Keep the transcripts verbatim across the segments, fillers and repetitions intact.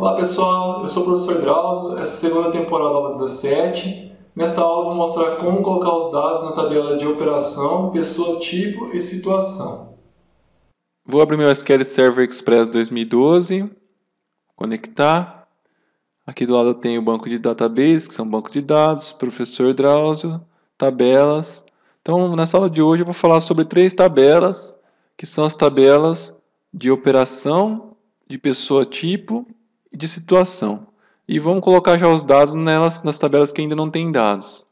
Olá pessoal, eu sou o professor Drausio, essa é a segunda temporada da aula dezessete. Nesta aula vou mostrar como colocar os dados na tabela de operação, pessoa, tipo e situação. Vou abrir meu S Q L Server Express dois mil e doze, conectar. Aqui do lado eu tenho o banco de database, que são banco de dados, professor Drausio, tabelas. Então nessa aula de hoje eu vou falar sobre três tabelas, que são as tabelas de operação, de pessoa tipo e de situação. E vamos colocar já os dados nelas, nas tabelas que ainda não tem dados.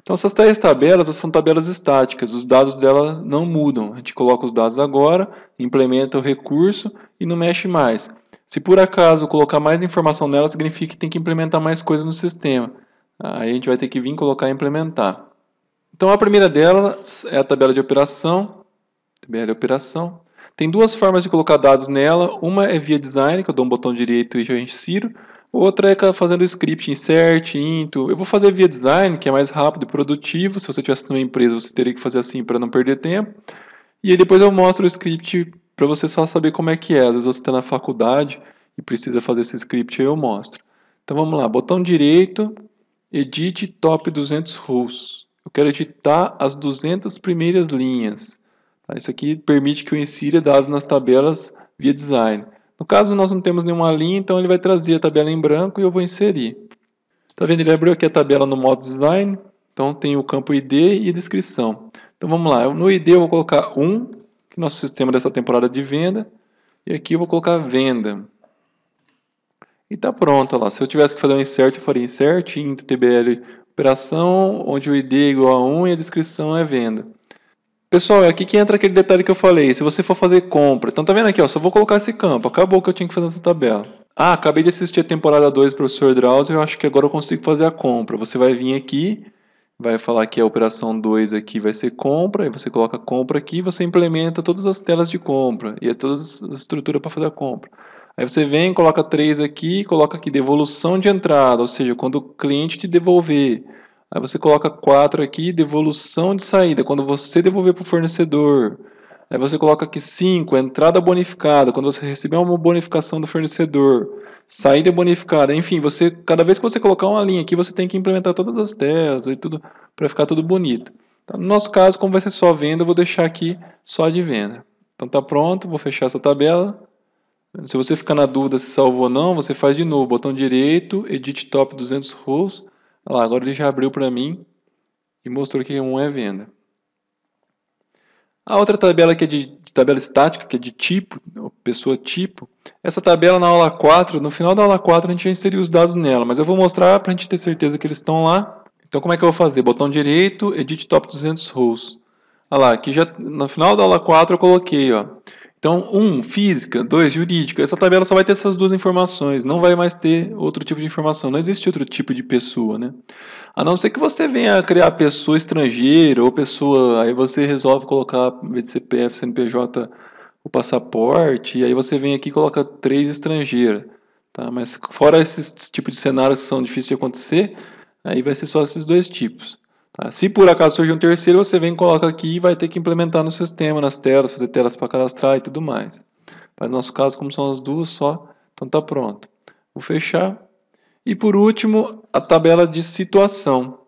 Então essas três tabelas são tabelas estáticas, os dados delas não mudam. A gente coloca os dados agora, implementa o recurso e não mexe mais. Se por acaso colocar mais informação nela, significa que tem que implementar mais coisas no sistema. Aí a gente vai ter que vir colocar e implementar. Então a primeira delas é a tabela de operação. Tabela de operação. Tem duas formas de colocar dados nela, uma é via design, que eu dou um botão direito e já insiro, outra é fazendo script, insert, into. Eu vou fazer via design, que é mais rápido e produtivo, se você estivesse numa empresa você teria que fazer assim para não perder tempo, e aí depois eu mostro o script para você só saber como é que é, às vezes você está na faculdade e precisa fazer esse script, aí eu mostro. Então vamos lá, botão direito, edit top duzentos rows, eu quero editar as duzentas primeiras linhas. Isso aqui permite que eu insira dados nas tabelas via design. No caso, nós não temos nenhuma linha, então ele vai trazer a tabela em branco e eu vou inserir. Está vendo? Ele abriu aqui a tabela no modo design. Então tem o campo I D e descrição. Então vamos lá. No I D eu vou colocar um, que é o nosso sistema dessa temporada de venda. E aqui eu vou colocar venda. E está pronto. Olha lá. Se eu tivesse que fazer um insert, eu faria insert, into T B L operação, onde o I D é igual a um e a descrição é venda. Pessoal, é aqui que entra aquele detalhe que eu falei, se você for fazer compra, então tá vendo aqui, ó, só vou colocar esse campo, acabou o que eu tinha que fazer nessa tabela. Ah, acabei de assistir a temporada dois do professor Drausio, eu acho que agora eu consigo fazer a compra. Você vai vir aqui, vai falar que a operação dois aqui vai ser compra, aí você coloca compra aqui, você implementa todas as telas de compra, e é toda a estrutura para fazer a compra. Aí você vem, coloca três aqui, coloca aqui devolução de entrada, ou seja, quando o cliente te devolver. Aí você coloca quatro aqui, devolução de saída, quando você devolver para o fornecedor. Aí você coloca aqui cinco, entrada bonificada, quando você receber uma bonificação do fornecedor. Saída bonificada, enfim, você, cada vez que você colocar uma linha aqui, você tem que implementar todas as telas e tudo para ficar tudo bonito. Então, no nosso caso, como vai ser só venda, eu vou deixar aqui só de venda. Então tá pronto, vou fechar essa tabela. Se você ficar na dúvida se salvou ou não, você faz de novo, botão direito, edit top duzentos rows. Olha lá, agora ele já abriu para mim e mostrou que um é venda. A outra tabela que é de, de tabela estática, que é de tipo, pessoa tipo, essa tabela na aula quatro, no final da aula quatro a gente já inseriu os dados nela, mas eu vou mostrar para a gente ter certeza que eles estão lá. Então como é que eu vou fazer? Botão direito, edit top duzentos rows. Olha lá, aqui já, no final da aula quatro eu coloquei, ó. Então, um, física, dois, jurídica. Essa tabela só vai ter essas duas informações, não vai mais ter outro tipo de informação. Não existe outro tipo de pessoa, né? A não ser que você venha criar pessoa estrangeira ou pessoa... Aí você resolve colocar, em vez de C P F, C N P J, o passaporte. E aí você vem aqui e coloca três estrangeira. Tá? Mas fora esses tipos de cenários que são difíceis de acontecer, aí vai ser só esses dois tipos. Tá? Se por acaso surge um terceiro, você vem e coloca aqui e vai ter que implementar no sistema, nas telas, fazer telas para cadastrar e tudo mais. Mas no nosso caso, como são as duas só, então tá pronto. Vou fechar. E por último, a tabela de situação,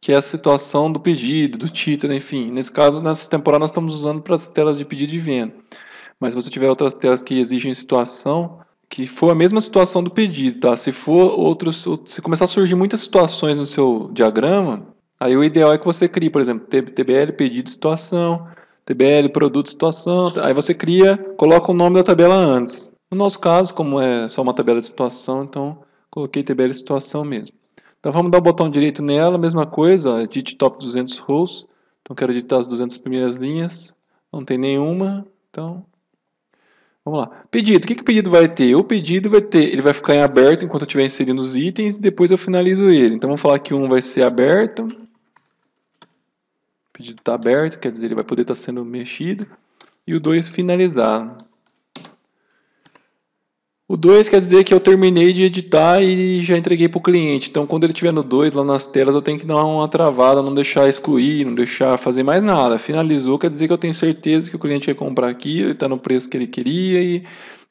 que é a situação do pedido, do título, enfim. Nesse caso, nessa temporada nós estamos usando para as telas de pedido e venda. Mas se você tiver outras telas que exigem situação... que for a mesma situação do pedido, tá? Se for outros, se começar a surgir muitas situações no seu diagrama... Aí o ideal é que você crie, por exemplo, T B L pedido situação, T B L produto situação, aí você cria, coloca o nome da tabela antes. No nosso caso, como é só uma tabela de situação, então coloquei T B L situação mesmo. Então vamos dar o botão direito nela, mesma coisa, ó, edit top duzentos rows, então quero editar as duzentas primeiras linhas, não tem nenhuma, então... Vamos lá. Pedido. O que, que o pedido vai ter? O pedido vai ter, ele vai ficar em aberto enquanto eu estiver inserindo os itens e depois eu finalizo ele. Então vamos falar que um vai ser aberto. O pedido está aberto, quer dizer, ele vai poder estar tá sendo mexido. E o dois finalizado. O dois quer dizer que eu terminei de editar e já entreguei para o cliente. Então quando ele estiver no dois, lá nas telas, eu tenho que dar uma travada, não deixar excluir, não deixar fazer mais nada. Finalizou, quer dizer que eu tenho certeza que o cliente ia comprar aquilo, ele está no preço que ele queria e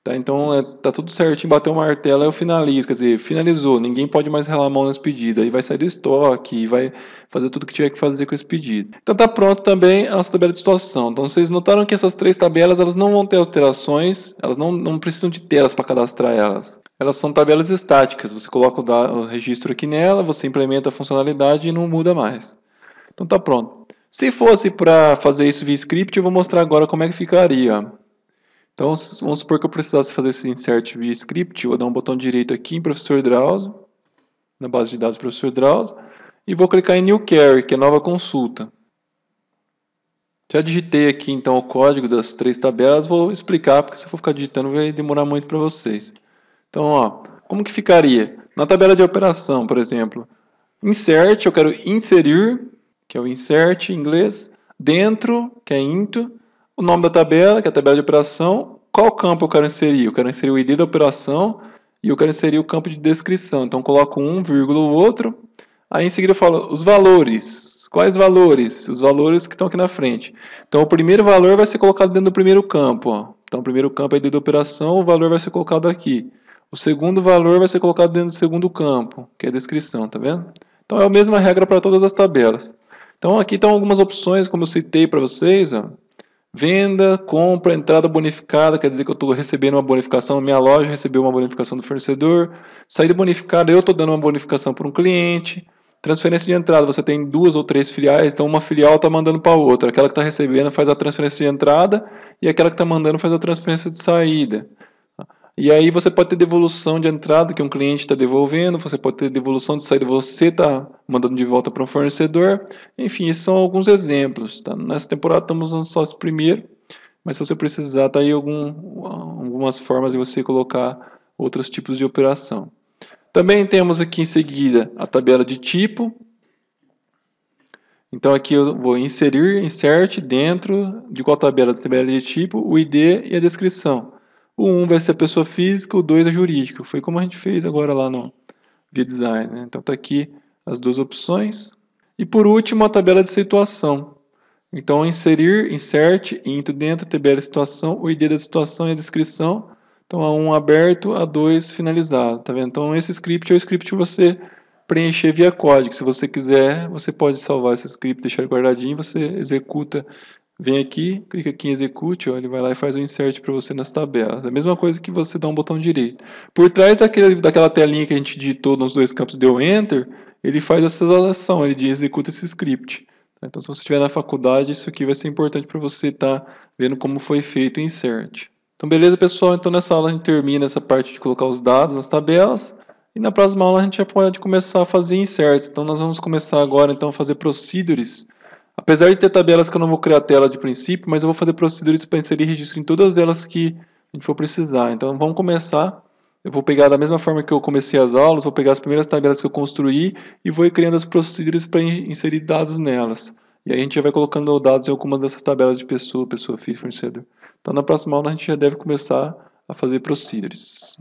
Tá, então é, tá tudo certinho, bateu o martelo, aí eu finalizo, quer dizer, finalizou, ninguém pode mais relar a mão nesse pedido, aí vai sair do estoque, vai fazer tudo que tiver que fazer com esse pedido. Então tá pronto também a nossa tabela de situação. Então vocês notaram que essas três tabelas, elas não vão ter alterações, elas não, não precisam de telas para cadastrar elas. Elas são tabelas estáticas, você coloca o, o registro aqui nela, você implementa a funcionalidade e não muda mais. Então tá pronto. Se fosse para fazer isso via script, eu vou mostrar agora como é que ficaria. Então, vamos supor que eu precisasse fazer esse insert via script. Eu vou dar um botão direito aqui em Professor Drausio, na base de dados Professor Drausio, e vou clicar em New Query, que é nova consulta. Já digitei aqui então o código das três tabelas, vou explicar, porque se eu for ficar digitando vai demorar muito para vocês. Então, ó, como que ficaria? Na tabela de operação, por exemplo, insert, eu quero inserir, que é o insert em inglês, dentro, que é into, o nome da tabela, que é a tabela de operação, qual campo eu quero inserir? Eu quero inserir o I D da operação e eu quero inserir o campo de descrição. Então, coloco um, vírgula, o outro. Aí, em seguida, eu falo os valores. Quais valores? Os valores que estão aqui na frente. Então, o primeiro valor vai ser colocado dentro do primeiro campo. Ó. Então, o primeiro campo é I D da operação, o valor vai ser colocado aqui. O segundo valor vai ser colocado dentro do segundo campo, que é a descrição, tá vendo? Então, é a mesma regra para todas as tabelas. Então, aqui estão algumas opções, como eu citei para vocês, ó. Venda, compra, entrada bonificada, quer dizer que eu estou recebendo uma bonificação, minha loja recebeu uma bonificação do fornecedor. Saída bonificada, eu estou dando uma bonificação para um cliente. Transferência de entrada, você tem duas ou três filiais, então uma filial está mandando para a outra. Aquela que está recebendo faz a transferência de entrada e aquela que está mandando faz a transferência de saída. E aí você pode ter devolução de entrada, que um cliente está devolvendo, você pode ter devolução de saída, você está mandando de volta para um fornecedor. Enfim, esses são alguns exemplos. Tá? Nessa temporada estamos usando só esse primeiro, mas se você precisar, tá aí algum, algumas formas de você colocar outros tipos de operação. Também temos aqui em seguida a tabela de tipo. Então aqui eu vou inserir, insert, dentro de qual tabela? Da tabela de tipo, o I D e a descrição. O um vai ser a pessoa física, o dois é jurídico. Foi como a gente fez agora lá no Via Design. Né? Então está aqui as duas opções. E por último, a tabela de situação. Então, inserir, insert, into dentro, tabela de situação, o I D da situação e a descrição. Então, a um aberto, a dois finalizado. Tá vendo? Então, esse script é o script que você preencher via código. Se você quiser, você pode salvar esse script, deixar ele guardadinho, você executa. Vem aqui, clica aqui em execute, ó, ele vai lá e faz o insert para você nas tabelas. É a mesma coisa que você dá um botão direito. Por trás daquele, daquela telinha que a gente digitou nos dois campos e deu enter, ele faz essa ação, ele executa esse script. Então se você estiver na faculdade, isso aqui vai ser importante para você estar tá vendo como foi feito o insert. Então beleza pessoal, então nessa aula a gente termina essa parte de colocar os dados nas tabelas. E na próxima aula a gente já pode começar a fazer inserts. Então nós vamos começar agora então a fazer procedures. Apesar de ter tabelas que eu não vou criar tela de princípio, mas eu vou fazer procedures para inserir registro em todas elas que a gente for precisar. Então vamos começar. Eu vou pegar da mesma forma que eu comecei as aulas, vou pegar as primeiras tabelas que eu construí e vou ir criando as procedures para inserir dados nelas. E aí a gente já vai colocando dados em algumas dessas tabelas de pessoa, pessoa, física, fornecedor. Então na próxima aula a gente já deve começar a fazer procedures.